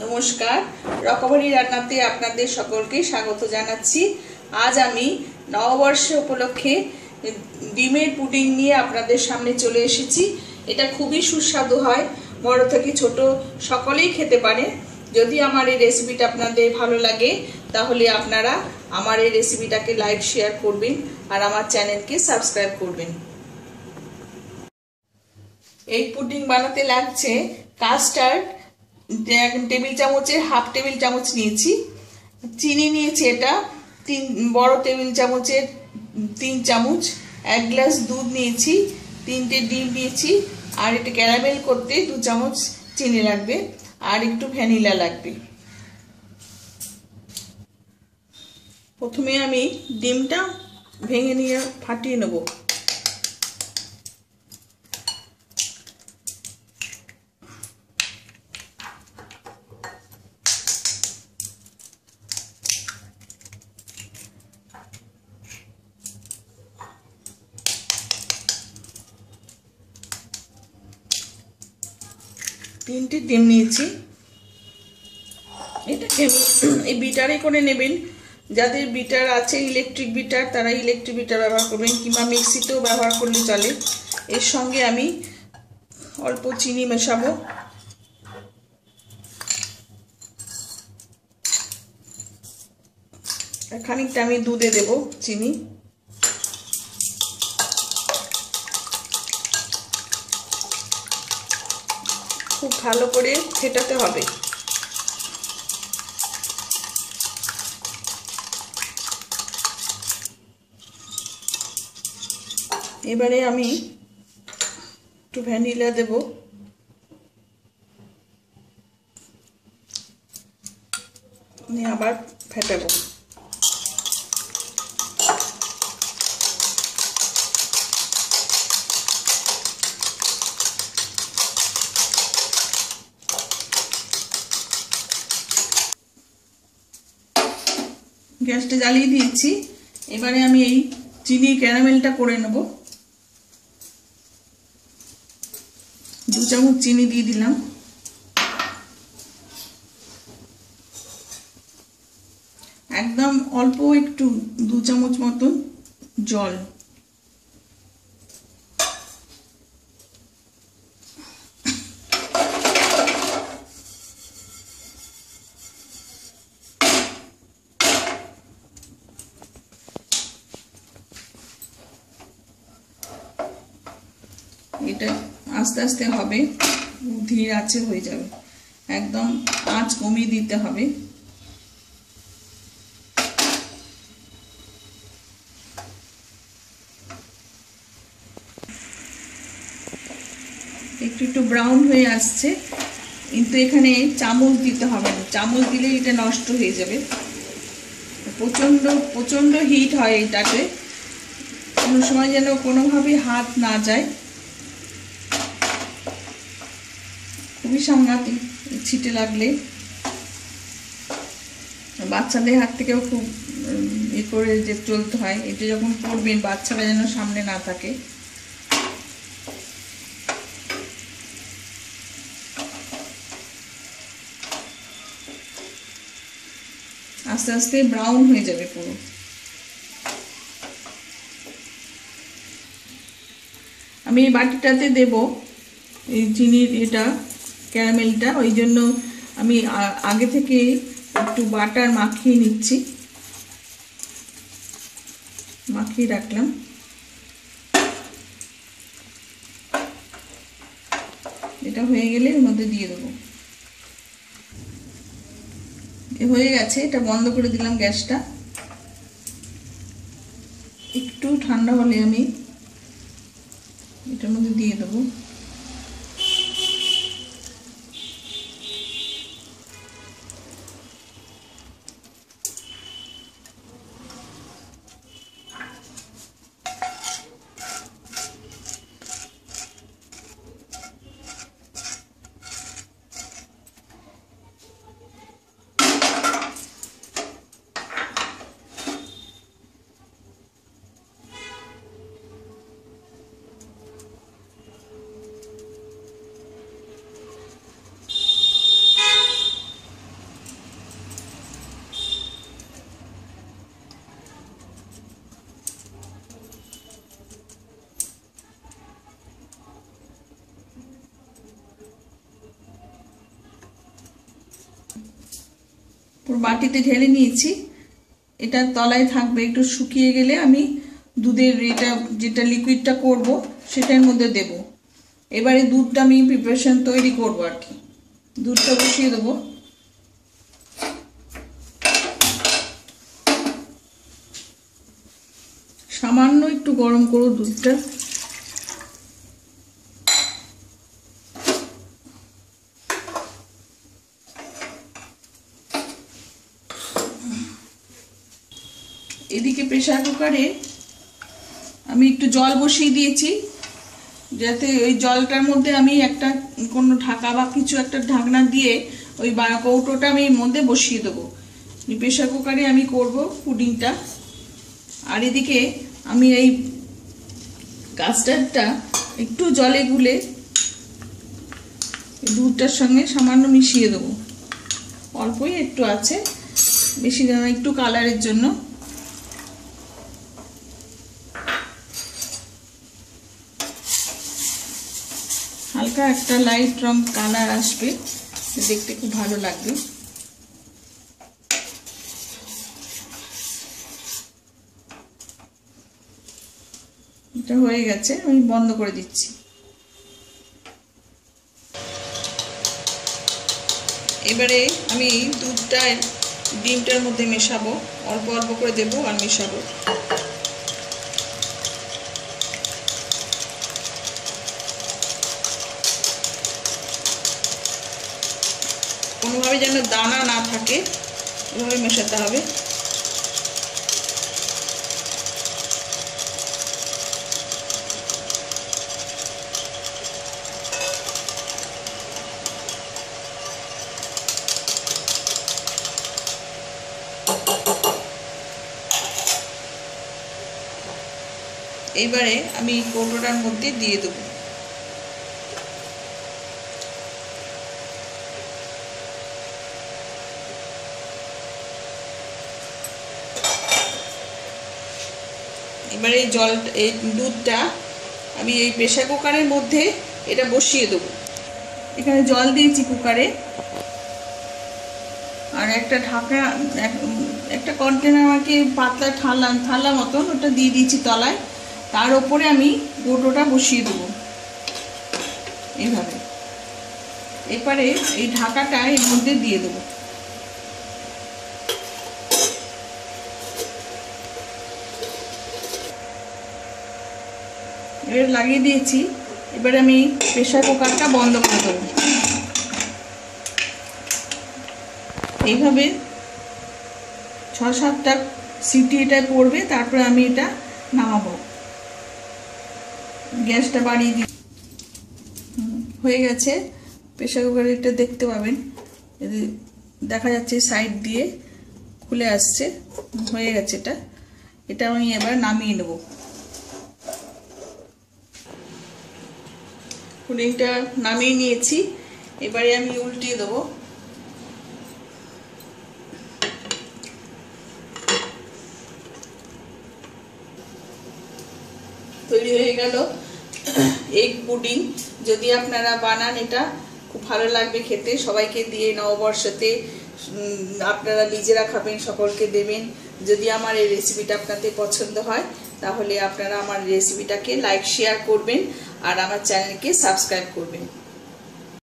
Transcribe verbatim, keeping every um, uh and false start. नमस्कार रकमारी रान्नाते आपनादेर सकलके स्वागत जानाच्छि। आज आमी नववर्ष उपलक्षे डिमेर पुडिंग निये आपनादेर सामने चले एसेछि। एटा खूबई सुस्वादु हय, बड़ो थेके छोटो सकलेई खेते पारे। यदि आमार एई रेसिपिटा आपनादेर भालो लागे ताहले आपनारा आमार एई रेसिपिटाके लाइक शेयर करबेन और आमार चैनेलके सबस्क्राइब करबेन। एई पुडिंग बानाते लागछे कास्टार्ड टेबिल चामचर हाफ टेबिल चामच निয়েছি, চিনি নিয়েছি এটা तीन बड़ टेबिल चामचर तीन चामच, एक ग्लास दूध নিয়েছি, तीनटे डिम নিয়েছি और एक ক্যারামেল করতে दो चामच চিনি লাগবে और একটু ভ্যানিলা লাগবে। প্রথমে আমি ডিমটা ভেঙে নিয়ে ফাটিয়ে নেব। तीनटे डिम নিয়েছি, বিটারে করে নেবেন। যাদের বিটার আছে ইলেকট্রিক বিটার তারা ইলেকট্রিক বিটার ব্যবহার করবেন, কিংবা মিক্সিতেও ব্যবহার করলে চলে। এর সঙ্গে আমি অল্প চিনি মেশাবো। খানিকটা আমি দুধে দেব চিনি। खूब भालो करे फेटाते होबे। एबारे आमी एकटु भ्यानिला देब। निये आबार फेटाबो। গ্যাসটা জ্বালিয়ে দিয়েছি। এবারে আমি এই চিনি ক্যারামেলটা করে নেব। দু চামচ চিনি দিয়ে দিলাম। একদম অল্প একটু দু চামচ মতো জল। এটা আস্তে আস্তে হবে, ধীরে আছে হয়ে যাবে। একদম আঁচ কমিয়ে দিতে হবে। একটু একটু ব্রাউন হয়ে আসছে, কিন্তু এখানে চামচ দিতে হবে না। চামচ দিলে এটা নষ্ট হয়ে যাবে। প্রচন্ড প্রচন্ড হিট হয় এটাতে। কোনো সময় যেন কোনোভাবে হাত না যায়। খুবই সাংঘাতিক, ছিটে লাগলে বাচ্চাদের হাত থেকেও খুব এ করে যে চলতে হয়। এটা যখন করবেন বাচ্চারা যেন সামনে না থাকে। আস্তে আস্তে ব্রাউন হয়ে যাবে পুরো। আমি এই বাটিটাতে দেব এই চিনির এটা ক্যারামেলটা, ওই জন্য আমি আগে থেকে একটু বাটার মাখিয়ে নিচ্ছি, মাখিয়ে রাখলাম। এটা হয়ে গেলে এর মধ্যে দিয়ে দেবো। এ হয়ে গেছে, এটা বন্ধ করে দিলাম গ্যাসটা। একটু ঠান্ডা হলে আমি এটার মধ্যে দিয়ে দেবো। পুরো বাটিতে ঢেলে নিয়েছি। এটা তলায় থাকবে, একটু শুকিয়ে গেলে আমি দুধের এটা যেটা লিকুইডটা করব সেটার মধ্যে দেব। এবারে দুধটা আমি প্রিপারেশন তৈরি করব আর কি। দুধটা বসিয়ে দেবো, সামান্য একটু গরম করো দুধটা। এদিকে প্রেসার কুকারে আমি একটু জল বসিয়ে দিয়েছি, যাতে ওই জলটার মধ্যে আমি একটা কোনো ঢাকা বা কিছু একটা ঢাকনা দিয়ে ওই কৌটোটা আমি এর মধ্যে বসিয়ে দেবো। প্রেসার কুকারে আমি করব পুডিংটা। আর এদিকে আমি এই কাস্টার্ডটা একটু জলে গুলে দুধটার সঙ্গে সামান্য মিশিয়ে দেবো, অল্পই একটু আছে, বেশি যেন একটু কালারের জন্য। হালকা একটা লাইট রং কালার আসবে, দেখতে খুব ভালো লাগবে। এটা হয়ে গেছে, আমি বন্ধ করে দিচ্ছি। এবারে আমি দুধটা ডিমটার মধ্যে মেশাবো, অল্প অল্প করে দেবো আর মেশাবো। কোনোভাবে যেন দানা না থাকে, এভাবে মেশাতে হবে। এবারে আমি কৌটোটার মধ্যে দিয়ে দেব। এবারে এই জল এই দুধটা আমি এই প্রেসার কুকারের মধ্যে এটা বসিয়ে দেব। এখানে জল দিয়েছি কুকারে, আর একটা ঢাকা একটা কন্টেনার আমাকে পাতলা ঠালা ঠালা মতন ওটা দিয়ে দিয়েছি তলায়। তার উপরে আমি কৌটোটা বসিয়ে দেবো এইভাবে। এবারে এই ঢাকাটা এর মধ্যে দিয়ে দেবো। এবার লাগিয়ে দিয়েছি। এবারে আমি প্রেসার কুকারটা বন্ধ করে দেবো। এইভাবে ছ সাতটা সিটি এটা পড়বে, তারপরে আমি এটা নামাবো। গ্যাসটা বাড়িয়ে দিই। হয়ে গেছে প্রেসার কুকারটা, দেখতে পাবেন দেখা যাচ্ছে সাইড দিয়ে খুলে আসছে। হয়ে গেছে এটা, এটা আমি এবার নামিয়ে নেব। পুডিংটা নামিয়ে নিয়েছি, এবারে আমি উল্টিয়ে দেবো। তৈরি হয়ে গেল এগ পুডিং। যদি আপনারা বানান, এটা খুব ভালো লাগবে খেতে। সবাইকে দিয়ে নববর্ষতে আপনারা নিজেরা খাবেন, সকলকে দেবেন। যদি আমার এই রেসিপিটা আপনাদের পছন্দ হয়, তাহলে আপনারা আমার রেসিপিটাকে লাইক শেয়ার করবেন আর আমার চ্যানেলকে সাবস্ক্রাইব করবেন।